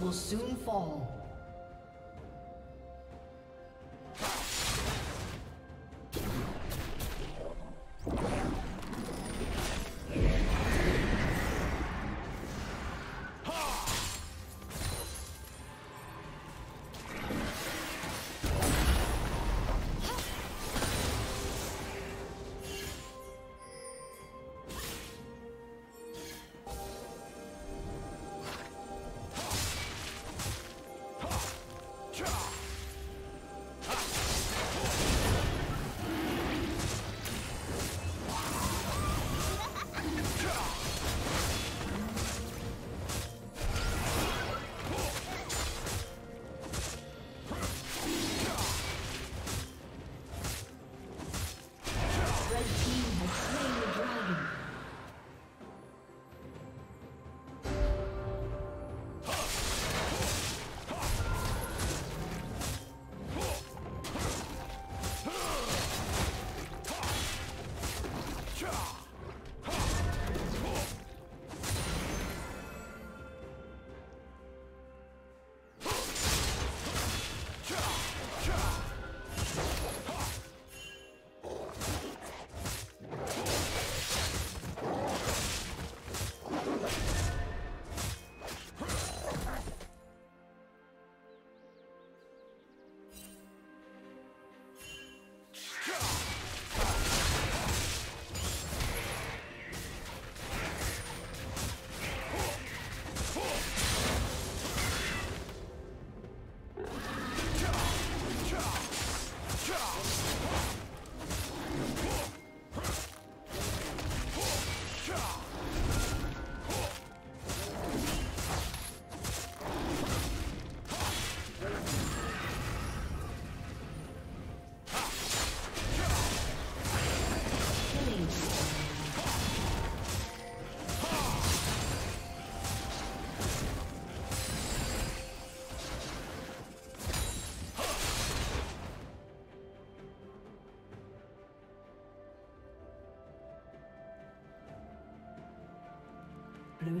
Will soon fall. Blue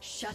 Shut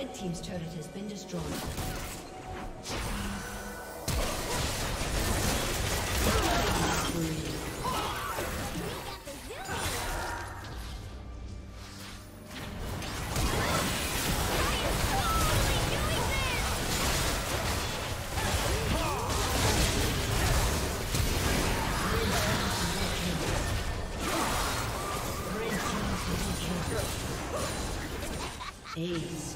Red team's turret has been destroyed. Aced.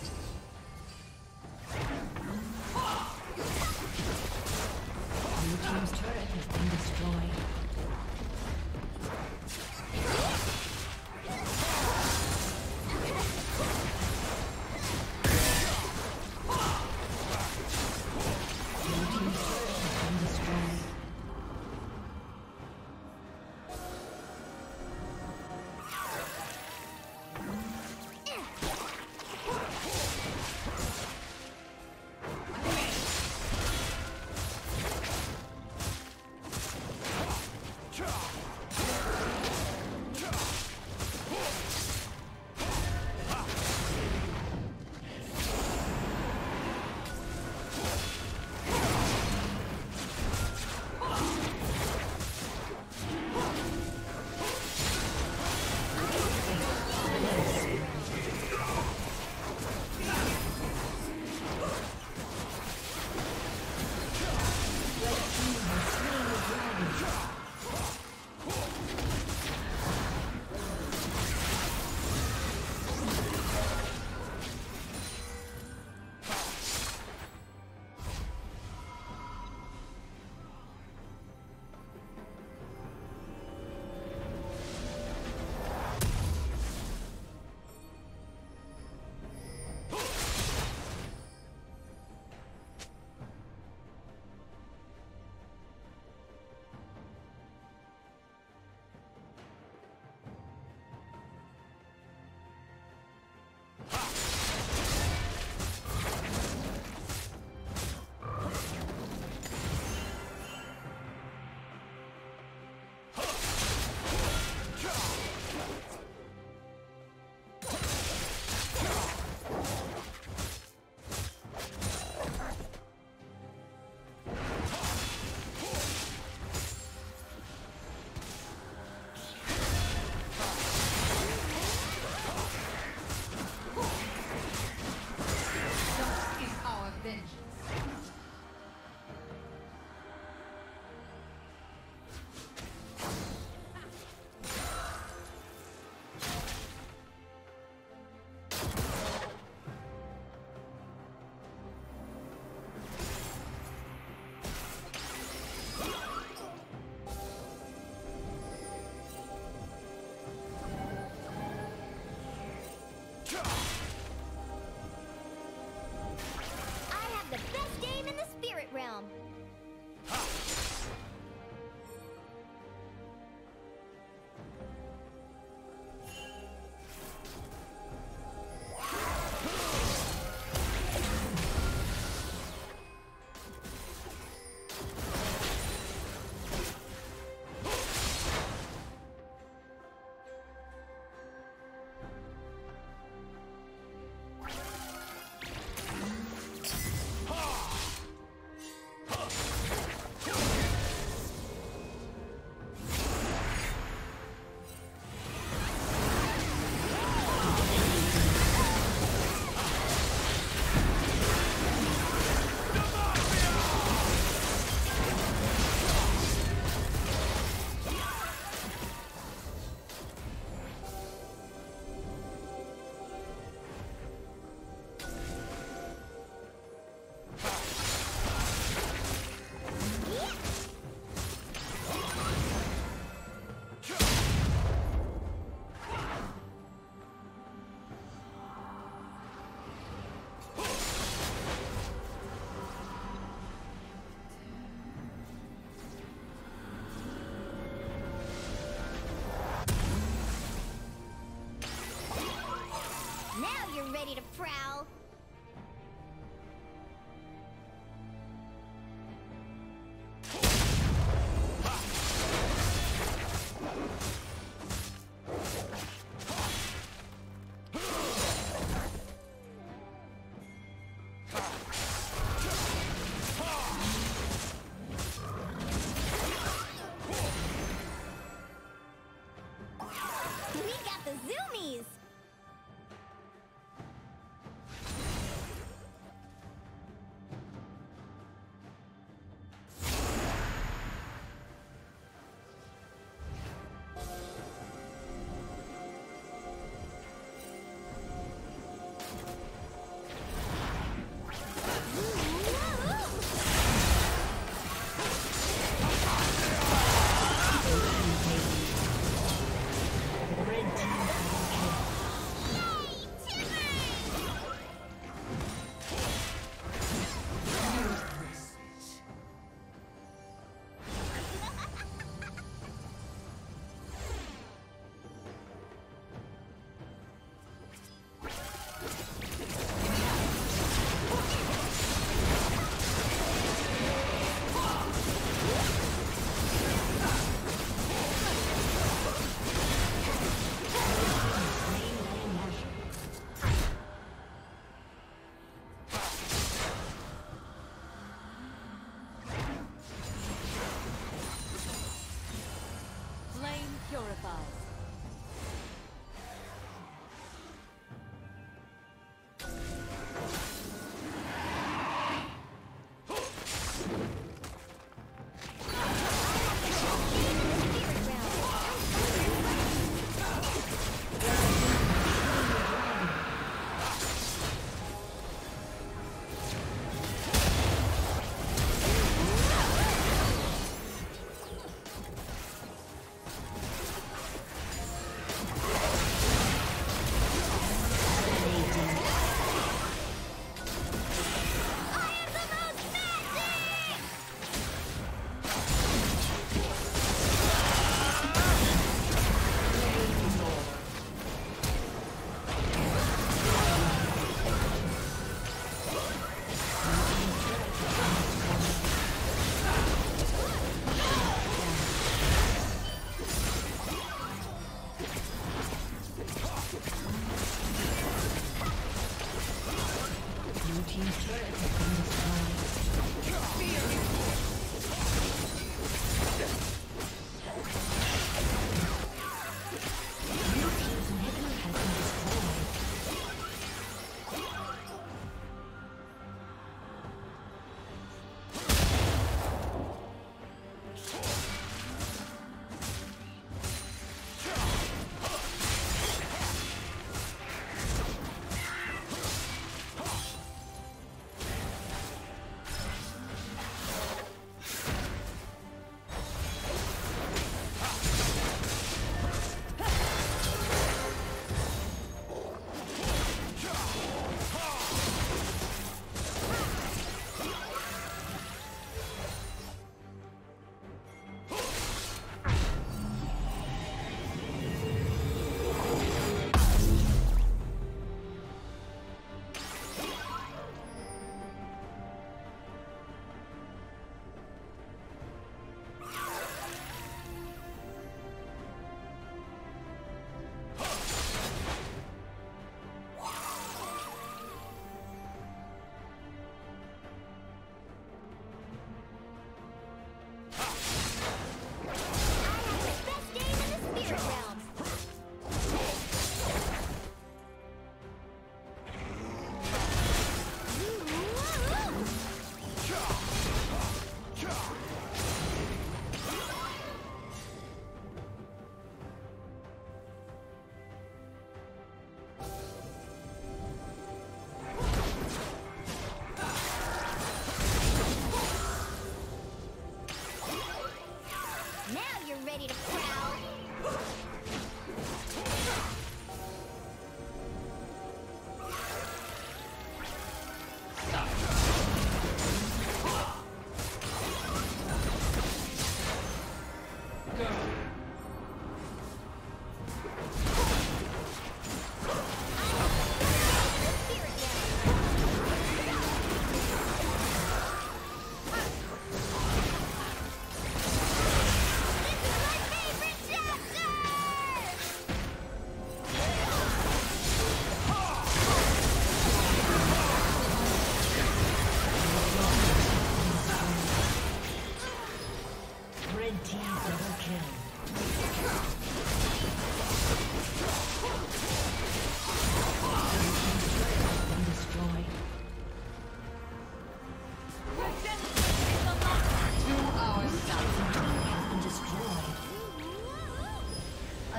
prowl. Spirit.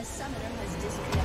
Summoner has disconnected.